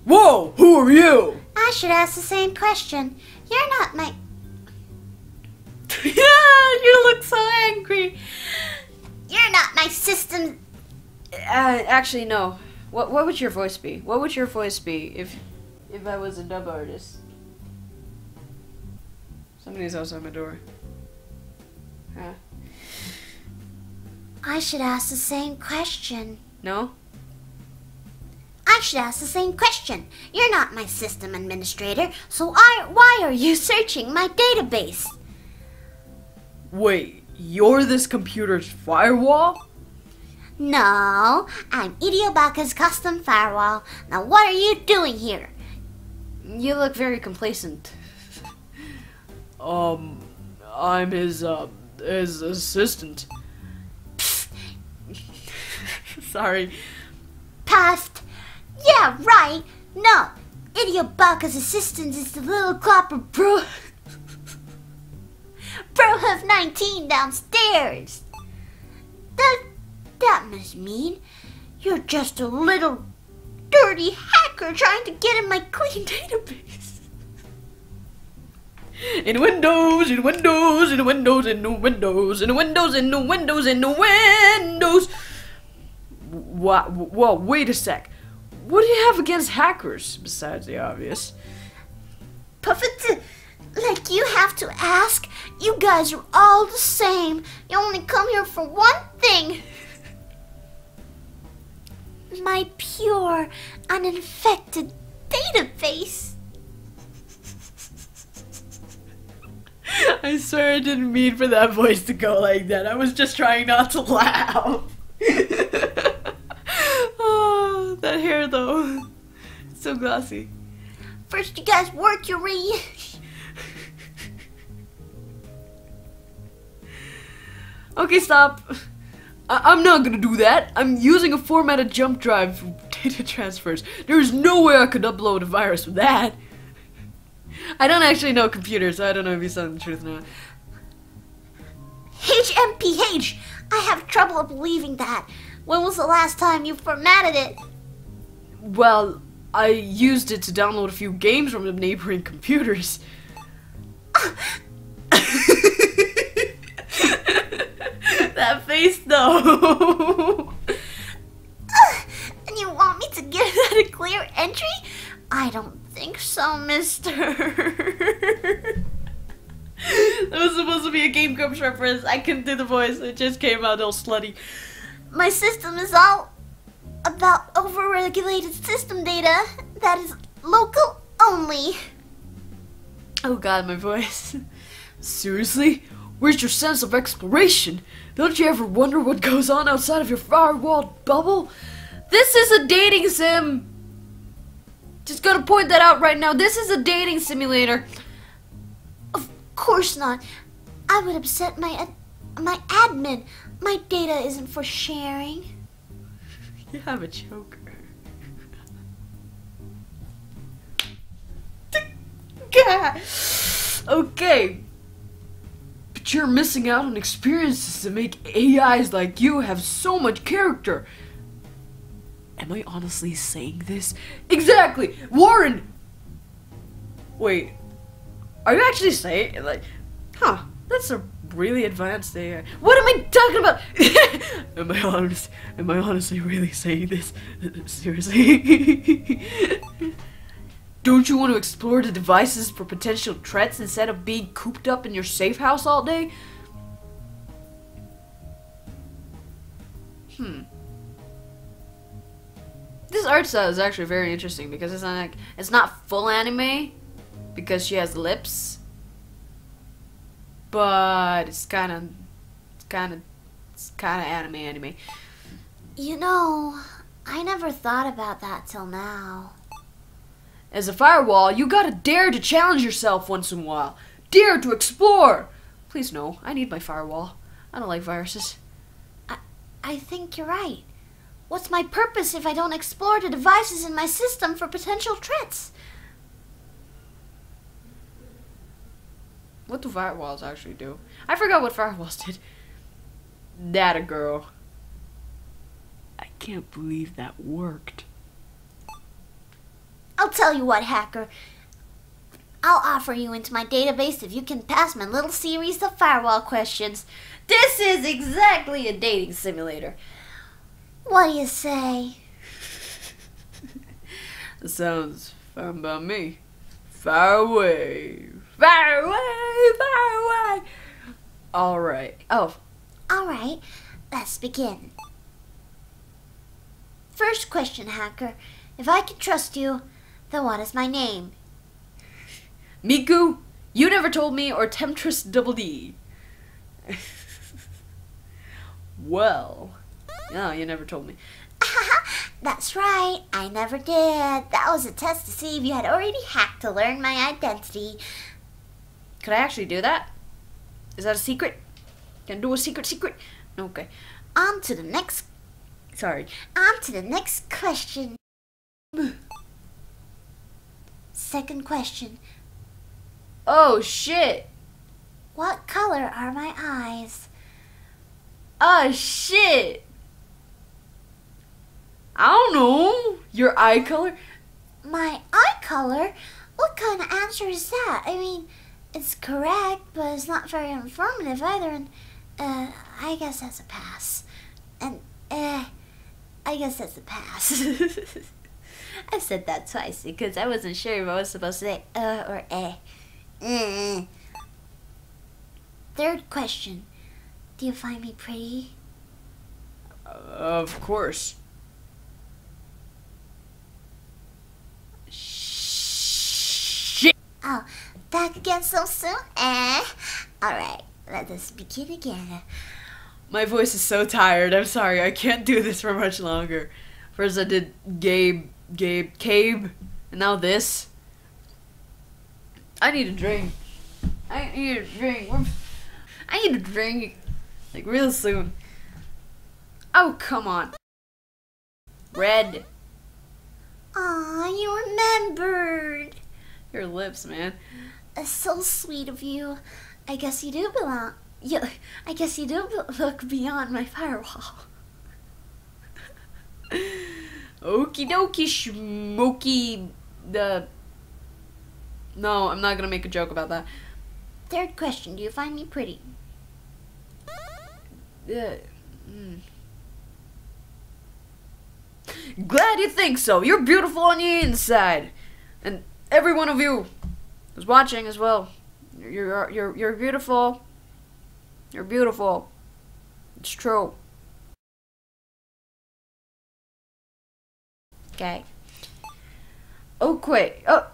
Whoa, who are you? I should ask the same question. You're not my... Yeah, you look so angry. You're not my system... Uh, actually, no. What what would your voice be? What would your voice be if if I was a dub artist? Somebody's outside my door. Huh? I should ask the same question. No? I should ask the same question. You're not my system administrator, so I, why are you searching my database? Wait, you're this computer's firewall? No, I'm Idiobaka's custom firewall. Now what are you doing here? You look very complacent. um, I'm his, uh, his assistant. Sorry. Puffed. Yeah, right. No, Idiobaka's assistant is the little clopper bro... Brohoof nineteen downstairs. The... That must mean you're just a little dirty hacker trying to get in my clean database. In Windows, in Windows, in Windows, in Windows, in Windows, in Windows, in Windows. What? Whoa, wait a sec. What do you have against hackers besides the obvious? Puffet, like you have to ask. You guys are all the same. You only come here for one thing. My pure, uninfected database. I swear I didn't mean for that voice to go like that. I was just trying not to laugh. Oh, that hair though. It's so glossy. First you guys wore jewelry. Okay, stop. I I'm not gonna do that. I'm using a formatted jump drive for data transfers. There's no way I could upload a virus with that. I don't actually know computers, so I don't know if he's telling the truth or not. H M P H! I have trouble believing that. When was the last time you formatted it? Well, I used it to download a few games from the neighboring computers. That face, though. And you want me to give that a clear entry? I don't think so, mister. That was supposed to be a Game Grumps reference. I couldn't do the voice. It just came out all slutty. My system is all about overregulated system data that is local only. Oh god, my voice. Seriously? Where's your sense of exploration? Don't you ever wonder what goes on outside of your firewalled bubble? This is a dating sim! Just gotta point that out right now. This is a dating simulator. Of course not. I would upset my ad my admin. My data isn't for sharing. You have a choker. God. Okay. But you're missing out on experiences that make A Is like you have so much character. Am I honestly saying this? Exactly! Warren! Wait. Are you actually saying, like, huh, that's a really advanced A I. What am I talking about? am I honest, am I honestly really saying this? Seriously? Don't you want to explore the devices for potential threats instead of being cooped up in your safe house all day? Hmm. This art style is actually very interesting because it's not like, it's not full anime because she has lips, but it's kind of, it's kind of, it's kind of anime anime. You know, I never thought about that till now. As a firewall, you gotta dare to challenge yourself once in a while. Dare to explore. Please no, I need my firewall. I don't like viruses. I, I think you're right. What's my purpose if I don't explore the devices in my system for potential threats? What do firewalls actually do? I forgot what firewalls did. That a girl. I can't believe that worked. I'll tell you what, hacker. I'll offer you into my database if you can pass my little series of firewall questions. This is exactly a dating simulator. What do you say? Sounds fun by me. Fire away. Fire away. Fire away. Alright. Oh. Alright. Let's begin. First question, hacker. If I can trust you, then what is my name? Miku, you never told me, or Temptress Double D. Well. No, you never told me. That's right. I never did. That was a test to see if you had already hacked to learn my identity. Could I actually do that? Is that a secret? Can I do a secret secret? Okay. On to the next... Sorry. On to the next question. Second question. Oh, shit. What color are my eyes? Oh, shit. I don't know. Your eye color? My eye color? What kind of answer is that? I mean, it's correct, but it's not very informative either, and uh, I guess that's a pass. And, uh, I guess that's a pass. I said that twice because I wasn't sure if I was supposed to say uh or eh. Mm. Third question. Do you find me pretty? Uh, of course. Oh, back again so soon? Eh? Alright, let us begin again. My voice is so tired. I'm sorry. I can't do this for much longer. First I did Gabe, Gabe, Gabe, and now this. I need a drink. I need a drink. I need a drink. Like, real soon. Oh, come on. Red. Aw, you remembered. Your lips, man. That's so sweet of you. I guess you do belong. You, I guess you do look beyond my firewall. Okie dokie, smoky. The. No, I'm not gonna make a joke about that. Third question: do you find me pretty? Uh, mm. Glad you think so. You're beautiful on the inside, and every one of you is watching as well. You're you're you're beautiful. You're beautiful. It's true. Okay. Okay. Oh.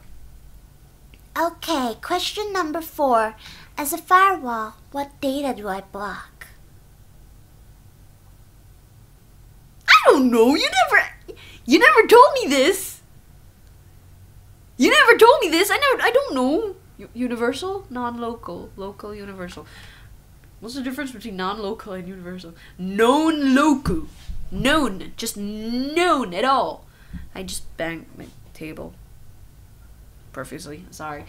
Okay. Question number four. As a firewall, what data do I block? I don't know. You never, you never told me this. You never told me this. I never. I don't know. U universal, non-local, local, universal. What's the difference between non-local and universal? Known local, known, just known at all. I just banged my table. Profusely. Sorry.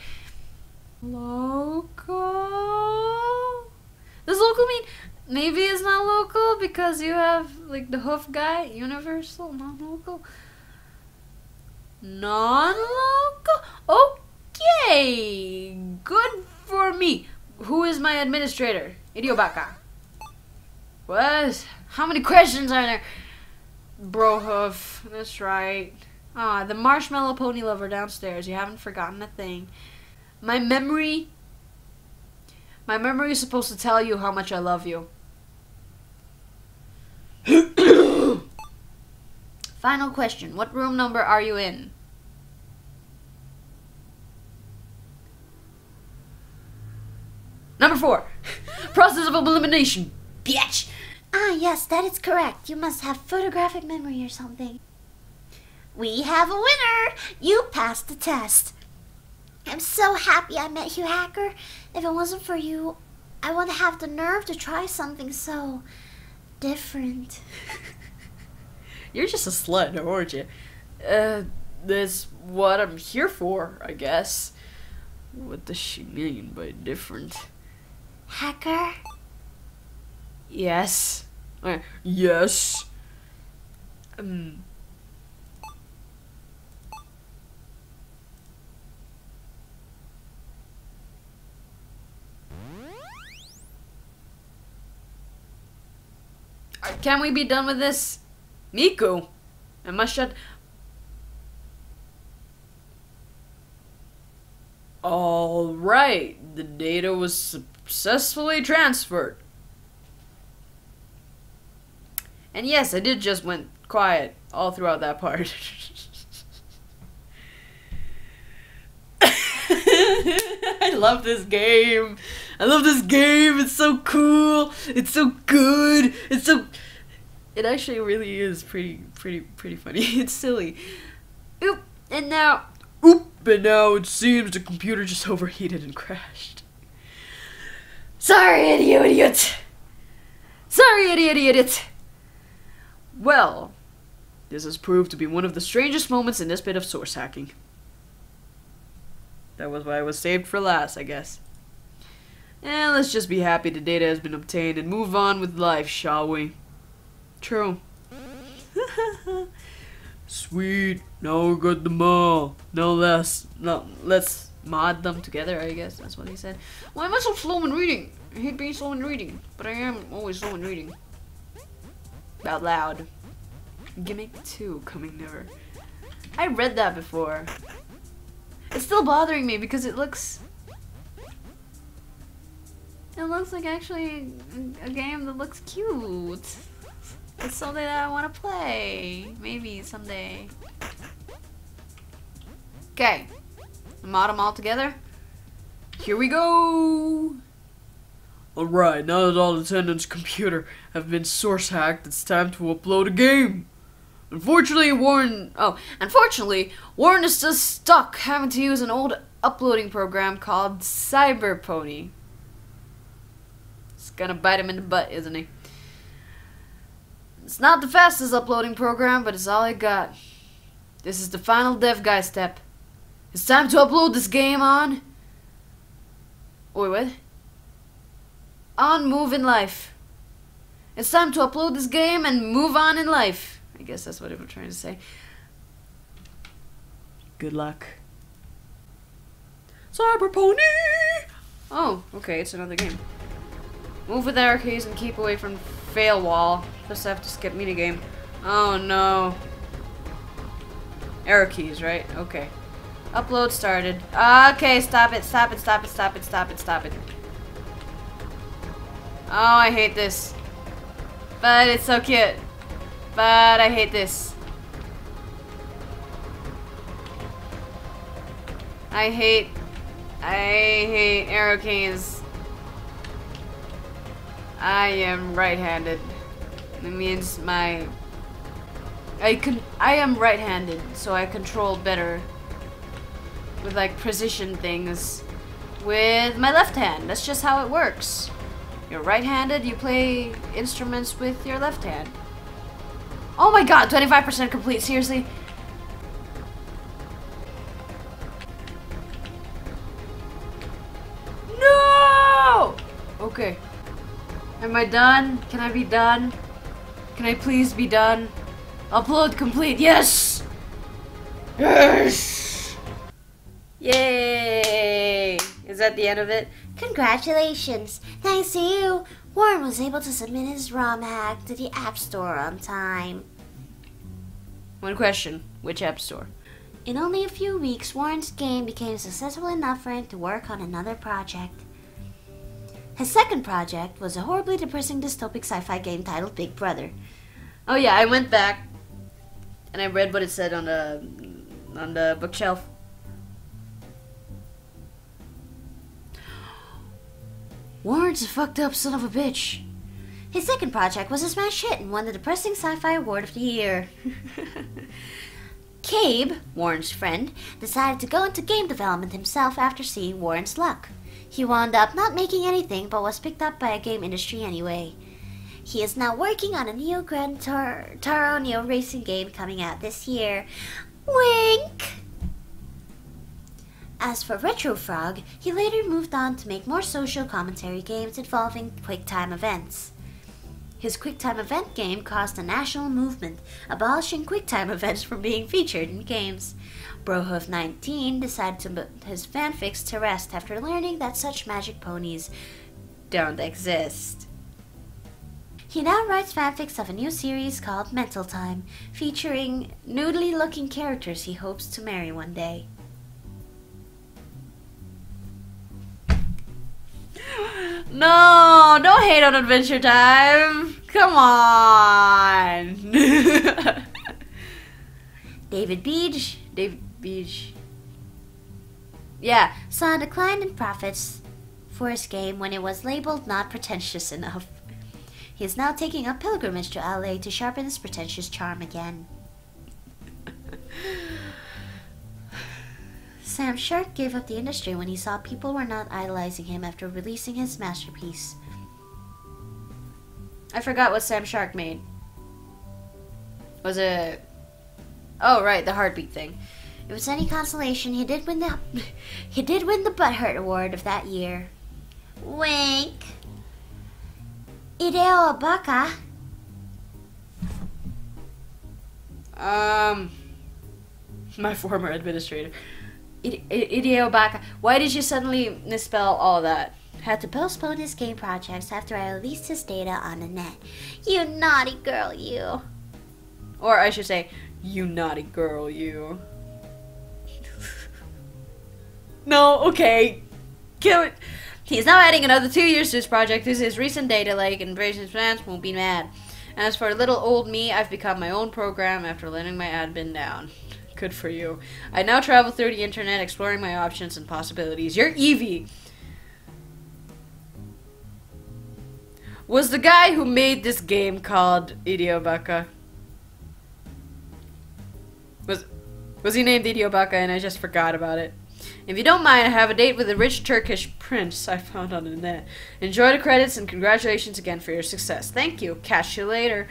Local. Does local mean? Maybe it's not local because you have, like, the hoof guy, universal, non-local. Non-local? Okay, good for me. Who is my administrator? Idiobaka. What? How many questions are there? Brohoof, that's right. Ah, the marshmallow pony lover downstairs. You haven't forgotten a thing. My memory... My memory is supposed to tell you how much I love you. Final question. What room number are you in? Number four. Process of elimination. Bitch. Ah, yes, that is correct. You must have photographic memory or something. We have a winner. You passed the test. I'm so happy I met you, Hacker. If it wasn't for you, I wouldn't have the nerve to try something so different. You're just a slut, aren't you? Uh, that's what I'm here for, I guess. What does she mean by different? Hacker? Yes. Okay. Yes. Um... Can we be done with this? Miku? I must shut... Alright, the data was successfully transferred. And yes, I did just went quiet all throughout that part. I love this game. I love this game. It's so cool. It's so good. It's so... It actually really is pretty, pretty, pretty funny. It's silly. Oop, and now... Oop, and now it seems the computer just overheated and crashed. Sorry, idiot, idiot. Sorry, idiot, idiot. Well, this has proved to be one of the strangest moments in this bit of source hacking. That was why I was saved for last, I guess. And let's just be happy the data has been obtained and move on with life, shall we? True. Sweet. Now we got them all. Now let's, no, let's mod them together, I guess. That's what he said. Why am I so slow in reading? I hate being slow in reading. But I am always slow in reading. Out loud. Gimmick two coming never. I read that before. It's still bothering me because it looks... It looks like actually a game that looks cute. It's something that I want to play. Maybe someday. Okay. Mod them all together. Here we go. Alright, now that all attendants' computer have been source hacked, it's time to upload a game. Unfortunately, Warren... Oh, unfortunately, Warren is just stuck having to use an old uploading program called Cyberpony. It's gonna bite him in the butt, isn't he? It's not the fastest uploading program, but it's all I got. This is the final Dev Guy step. It's time to upload this game on... Wait, what? On move in life. It's time to upload this game and move on in life. I guess that's what I'm trying to say. Good luck. Cyberpony! Oh, okay, it's another game. Move with arcades and keep away from fail wall. Just have to skip minigame. Oh no. Arrow keys, right? Okay. Upload started. Okay, stop it, stop it, stop it, stop it, stop it, stop it. Oh, I hate this. But it's so cute. But I hate this. I hate... I hate arrow canes. I am right-handed. It means my... I can... I am right-handed, so I control better with, like, precision things with my left hand. That's just how it works. You're right-handed, you play instruments with your left hand. Oh my god, twenty-five percent complete, seriously? No! Okay. Am I done? Can I be done? Can I please be done? Upload complete, yes! Yes! Yay! Is that the end of it? Congratulations! Thanks to you, Warren was able to submit his ROM hack to the App Store on time. One question. Which App Store? In only a few weeks, Warren's game became successful enough for him to work on another project. His second project was a horribly depressing dystopic sci-fi game titled Big Brother. Oh yeah, I went back and I read what it said on the, on the bookshelf. Warren's a fucked up son of a bitch. His second project was a smash hit and won the depressing sci-fi award of the year. Gabe, Warren's friend, decided to go into game development himself after seeing Warren's luck. He wound up not making anything but was picked up by a game industry anyway. He is now working on a Neo Grand Taro Neo racing game coming out this year. Wink! As for RetroFrog, he later moved on to make more social commentary games involving QuickTime events. His QuickTime event game caused a national movement, abolishing QuickTime events from being featured in games. Brohoof nineteen decided to put his fanfics to rest after learning that such magic ponies don't exist. He now writes fanfics of a new series called Mental Time, featuring noodly-looking characters he hopes to marry one day. No, don't hate on Adventure Time. Come on. David Beech, David Beech. Yeah, saw a decline in profits for his game when it was labeled not pretentious enough. He is now taking a pilgrimage to L A to sharpen his pretentious charm again. Sam Shark gave up the industry when he saw people were not idolizing him after releasing his masterpiece. I forgot what Sam Shark made. Was it... Oh, right, the heartbeat thing. If it's any consolation, he did win the... he did win the Butthurt Award of that year. Wink! Idiobaka. Um... My former administrator. Idiobaka. Why did you suddenly misspell all that? Had to postpone his game projects after I released his data on the net. You naughty girl, you. Or I should say, you naughty girl, you. No, okay. Kill it. He's now adding another two years to his project. This is his recent data lake, and various fans won't be mad. As for little old me, I've become my own program after letting my admin down. Good for you. I now travel through the internet, exploring my options and possibilities. You're Eevee! was the guy who made this game called Idiobaka. Was was he named Idiobaka and I just forgot about it. If you don't mind, I have a date with a rich Turkish prince I found on the net. Enjoy the credits and congratulations again for your success. Thank you. Catch you later.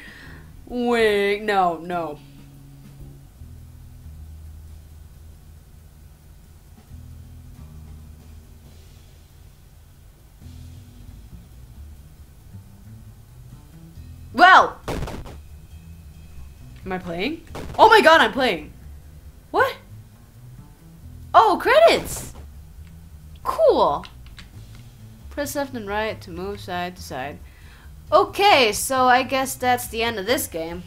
Wait, no, no. Well! Am I playing? Oh my god, I'm playing! What? Oh, credits! Cool! Press left and right to move side to side. Okay, so I guess that's the end of this game.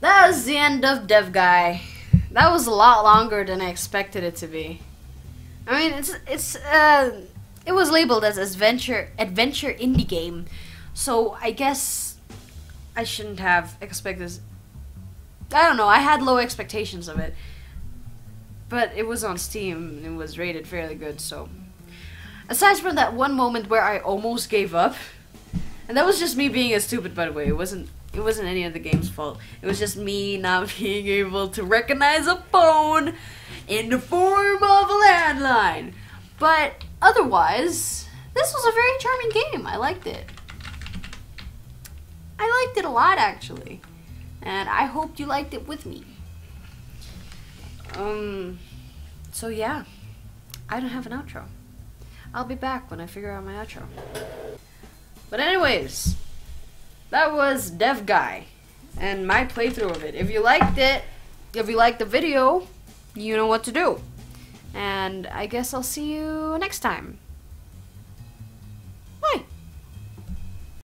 That was the end of Dev Guy. That was a lot longer than I expected it to be. I mean, it's it's uh, it was labeled as adventure adventure indie game, so I guess I shouldn't have expected this. I don't know. I had low expectations of it. But it was on Steam, and it was rated fairly good, so... Aside from that one moment where I almost gave up... And that was just me being a stupid, by the way. It wasn't, it wasn't any of the game's fault. It was just me not being able to recognize a phone in the form of a landline. But otherwise, this was a very charming game. I liked it. I liked it a lot, actually. And I hoped you liked it with me. Um, so yeah, I don't have an outro. I'll be back when I figure out my outro. But anyways, that was Dev Guy and my playthrough of it. If you liked it, if you liked the video, you know what to do. And I guess I'll see you next time.